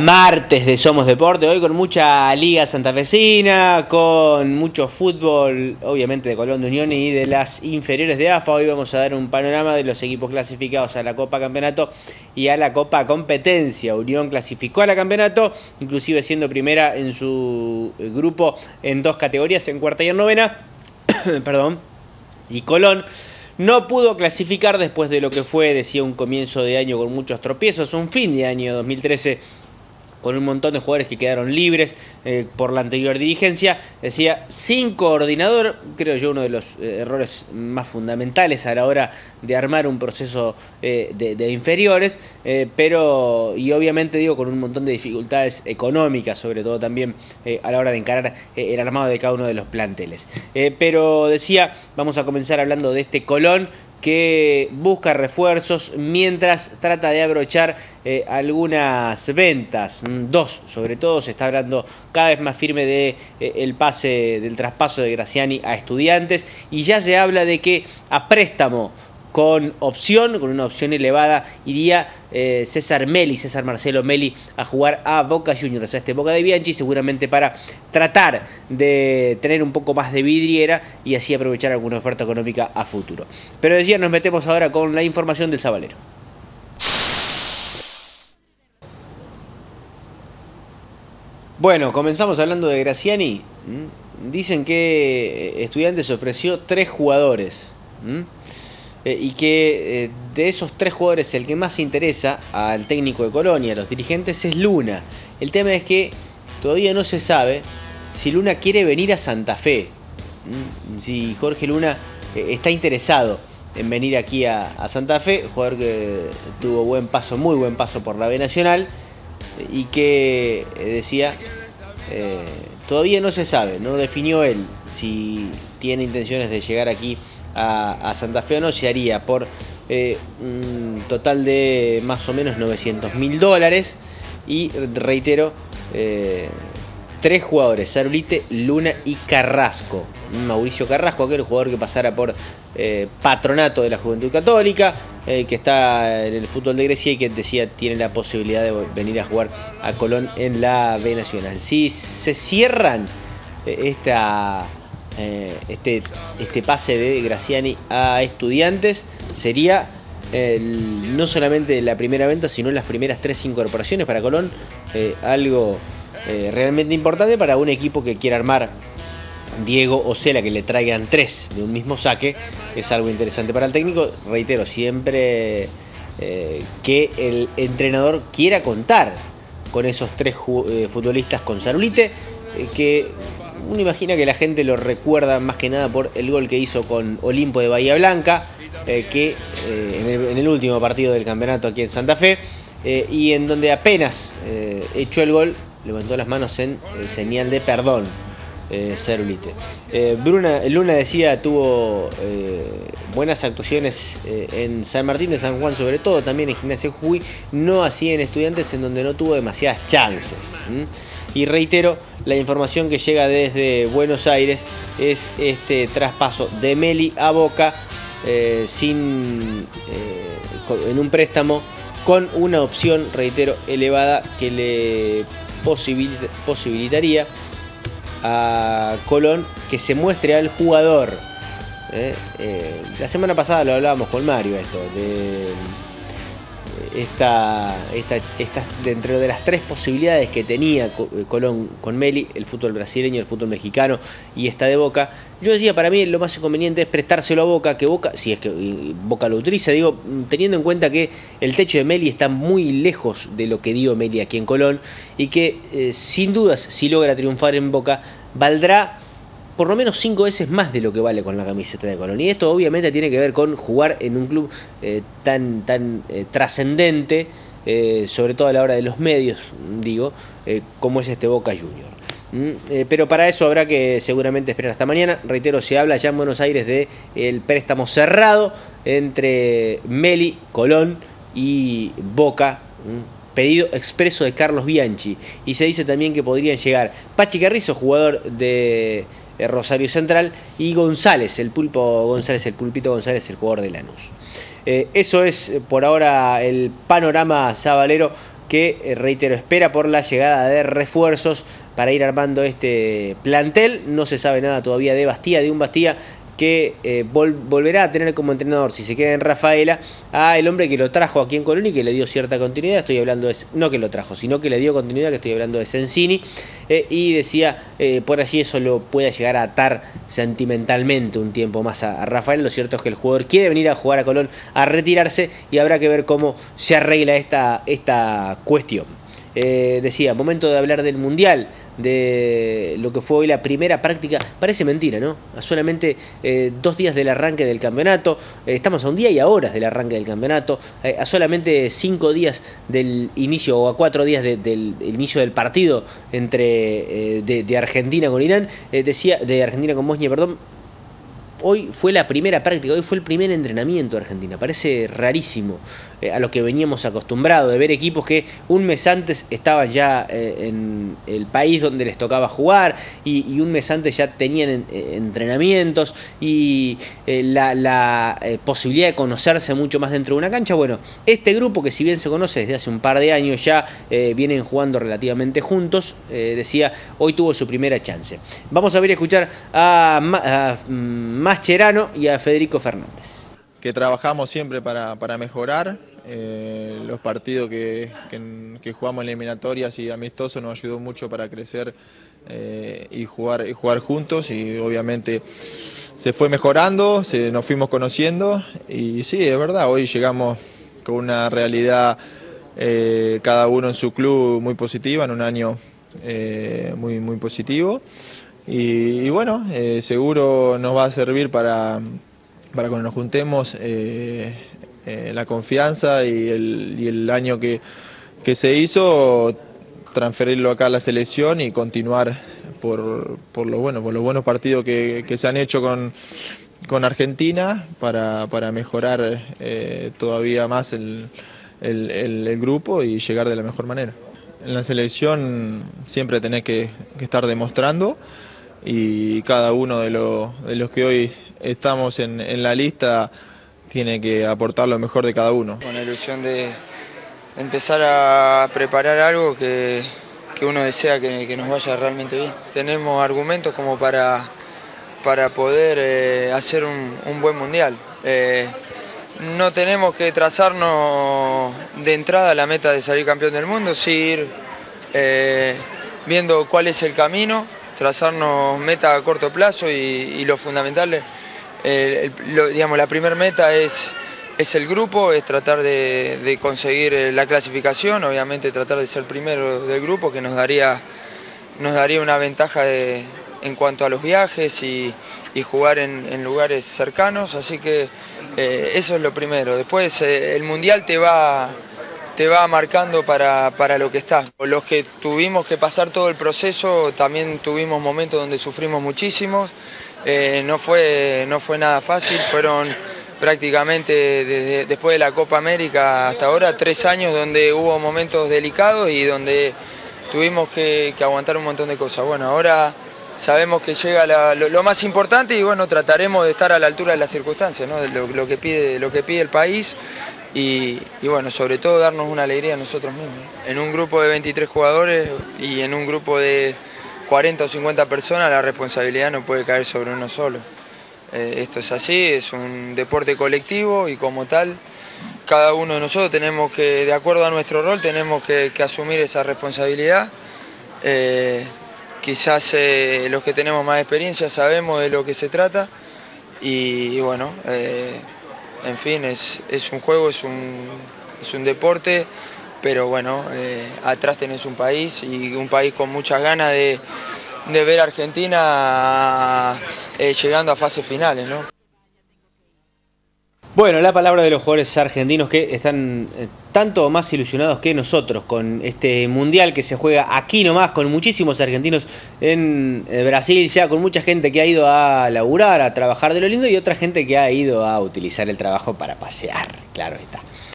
Martes de Somos Deporte, hoy con mucha liga santafesina, con mucho fútbol, obviamente de Colón, de Unión y de las inferiores de AFA. Hoy vamos a dar un panorama de los equipos clasificados a la Copa Campeonato y a la Copa Competencia. Unión clasificó a la Campeonato, inclusive siendo primera en su grupo en dos categorías, en cuarta y en novena, perdón, y Colón no pudo clasificar después de lo que fue, decía, un comienzo de año con muchos tropiezos, un fin de año 2013 con un montón de jugadores que quedaron libres por la anterior dirigencia, decía, sin coordinador, creo yo uno de los errores más fundamentales a la hora de armar un proceso de inferiores, pero, y obviamente digo, con un montón de dificultades económicas, sobre todo también a la hora de encarar el armado de cada uno de los planteles. Pero decía, vamos a comenzar hablando de este Colón, que busca refuerzos mientras trata de abrochar algunas ventas, dos sobre todo. Se está hablando cada vez más firme de el pase del traspaso de Graciani a Estudiantes, y ya se habla de que a préstamo con opción, con una opción elevada, iría César Marcelo Meli, a jugar a Boca Juniors, a este Boca de Bianchi, seguramente para tratar de tener un poco más de vidriera y así aprovechar alguna oferta económica a futuro. Pero decía, nos metemos ahora con la información del Zavalero. Bueno, comenzamos hablando de Graciani. Dicen que Estudiantes ofreció 3 jugadores. Y que de esos 3 jugadores el que más interesa al técnico de Colón y a los dirigentes es Luna. El tema es que todavía no se sabe si Luna quiere venir a Santa Fe, si Jorge Luna está interesado en venir aquí a Santa Fe, jugador que tuvo buen paso, muy buen paso por la B Nacional, y que decía, todavía no se sabe, no definió él si tiene intenciones de llegar aquí a Santa Fe o no. Se haría por un total de más o menos $900.000 y, reitero, 3 jugadores: Sarulyte, Luna y Carrasco. Mauricio Carrasco, aquel jugador que pasara por Patronato de la Juventud Católica, que está en el fútbol de Grecia y que decía tiene la posibilidad de venir a jugar a Colón en la B Nacional. Si se cierran este pase de Graciani a Estudiantes, sería no solamente la primera venta, sino las primeras 3 incorporaciones para Colón, algo realmente importante para un equipo que quiera armar Diego Osella, que le traigan 3 de un mismo saque, es algo interesante para el técnico. Reitero, siempre que el entrenador quiera contar con esos 3 futbolistas, con Sarulyte, que uno imagina que la gente lo recuerda más que nada por el gol que hizo con Olimpo de Bahía Blanca, que en el último partido del campeonato aquí en Santa Fe, y en donde apenas echó el gol, levantó las manos en señal de perdón, Sarulyte. Luna decía, tuvo buenas actuaciones en San Martín de San Juan, sobre todo también en Gimnasia Jujuy, no así en Estudiantes, en donde no tuvo demasiadas chances. Y reitero, la información que llega desde Buenos Aires es este traspaso de Meli a Boca en un préstamo con una opción, reitero, elevada, que le posibilitaría a Colón que se muestre al jugador. La semana pasada lo hablábamos con Mario, esto de dentro de las 3 posibilidades que tenía Colón con Meli, el fútbol brasileño, el fútbol mexicano y esta de Boca. Yo decía, para mí lo más conveniente es prestárselo a Boca, que Boca, si es que Boca lo utiliza, digo, teniendo en cuenta que el techo de Meli está muy lejos de lo que dio Meli aquí en Colón, y que sin dudas, si logra triunfar en Boca, valdrá por lo menos 5 veces más de lo que vale con la camiseta de Colón. Y esto obviamente tiene que ver con jugar en un club tan trascendente, sobre todo a la hora de los medios, digo, como es este Boca Juniors. Pero para eso habrá que seguramente esperar hasta mañana. Reitero, se habla ya en Buenos Aires de el préstamo cerrado entre Meli, Colón y Boca, pedido expreso de Carlos Bianchi. Y se dice también que podrían llegar Pachi Carrizo, jugador de Rosario Central, y González, el Pulpito González, el jugador de Lanús. Eso es por ahora el panorama sabalero que, reitero, espera por la llegada de refuerzos para ir armando este plantel. No se sabe nada todavía de Bastía, de un Bastía que volverá a tener como entrenador, si se queda en Rafaela, a el hombre que lo trajo aquí en Colón y que le dio cierta continuidad. Estoy hablando de, no que lo trajo, sino que le dio continuidad, que estoy hablando de Sencini. Y decía, por allí eso lo puede llegar a atar sentimentalmente un tiempo más a Rafaela. Lo cierto es que el jugador quiere venir a jugar a Colón, a retirarse, y habrá que ver cómo se arregla esta cuestión. Decía, momento de hablar del Mundial, de lo que fue hoy la primera práctica. Parece mentira, ¿no? A solamente 2 días del arranque del campeonato, estamos a 1 día y a horas del arranque del campeonato, a solamente 5 días del inicio, o a 4 días del inicio del partido entre de Argentina con Irán, decía, de Argentina con Bosnia, perdón. Hoy fue la primera práctica, hoy fue el primer entrenamiento de Argentina. Parece rarísimo a lo que veníamos acostumbrados, de ver equipos que un mes antes estaban ya en el país donde les tocaba jugar y un mes antes ya tenían entrenamientos y la posibilidad de conocerse mucho más dentro de una cancha. Bueno, este grupo que si bien se conoce desde hace un par de años ya, vienen jugando relativamente juntos, decía, hoy tuvo su primera chance. Vamos a ver y escuchar a Más Cherano y a Federico Fernández. Que trabajamos siempre para mejorar, los partidos que jugamos en eliminatorias y amistosos nos ayudó mucho para crecer y jugar juntos, y obviamente se fue mejorando, nos fuimos conociendo, y sí, es verdad, hoy llegamos con una realidad, cada uno en su club, muy positiva, en un año muy, muy positivo. Y bueno, seguro nos va a servir para cuando nos juntemos, la confianza y el año que se hizo, transferirlo acá a la selección y continuar por los buenos partidos que se han hecho con Argentina para mejorar todavía más el grupo y llegar de la mejor manera. En la selección siempre tenés que estar demostrando, y cada uno de los que hoy estamos en la lista tiene que aportar lo mejor de cada uno. Con la ilusión de empezar a preparar algo que uno desea que nos vaya realmente bien. Tenemos argumentos como para poder hacer un buen mundial. No tenemos que trazarnos de entrada la meta de salir campeón del mundo, sí ir viendo cuál es el camino, trazarnos metas a corto plazo y lo fundamental, digamos, la primera meta es el grupo, es tratar de conseguir la clasificación, obviamente tratar de ser primero del grupo, que nos daría una ventaja en cuanto a los viajes y jugar en lugares cercanos, así que eso es lo primero. Después el Mundial te va marcando para lo que estás. Los que tuvimos que pasar todo el proceso, también tuvimos momentos donde sufrimos muchísimo, no fue nada fácil, fueron prácticamente después de la Copa América hasta ahora 3 años donde hubo momentos delicados y donde tuvimos que aguantar un montón de cosas. Bueno, ahora sabemos que llega lo más importante y bueno, trataremos de estar a la altura de las circunstancias, ¿no? De lo que pide el país y bueno, sobre todo darnos una alegría a nosotros mismos. En un grupo de 23 jugadores y en un grupo de 40 o 50 personas la responsabilidad no puede caer sobre uno solo. Esto es así, es un deporte colectivo y como tal cada uno de nosotros tenemos que, de acuerdo a nuestro rol, tenemos que asumir esa responsabilidad. Quizás los que tenemos más experiencia sabemos de lo que se trata y bueno, en fin, es un juego, es un deporte, pero bueno, atrás tenés un país y un país con muchas ganas de ver a Argentina llegando a fases finales, ¿no? Bueno, la palabra de los jugadores argentinos que están tanto o más ilusionados que nosotros con este Mundial que se juega aquí nomás, con muchísimos argentinos en Brasil, ya con mucha gente que ha ido a laburar, a trabajar de lo lindo, y otra gente que ha ido a utilizar el trabajo para pasear, claro está.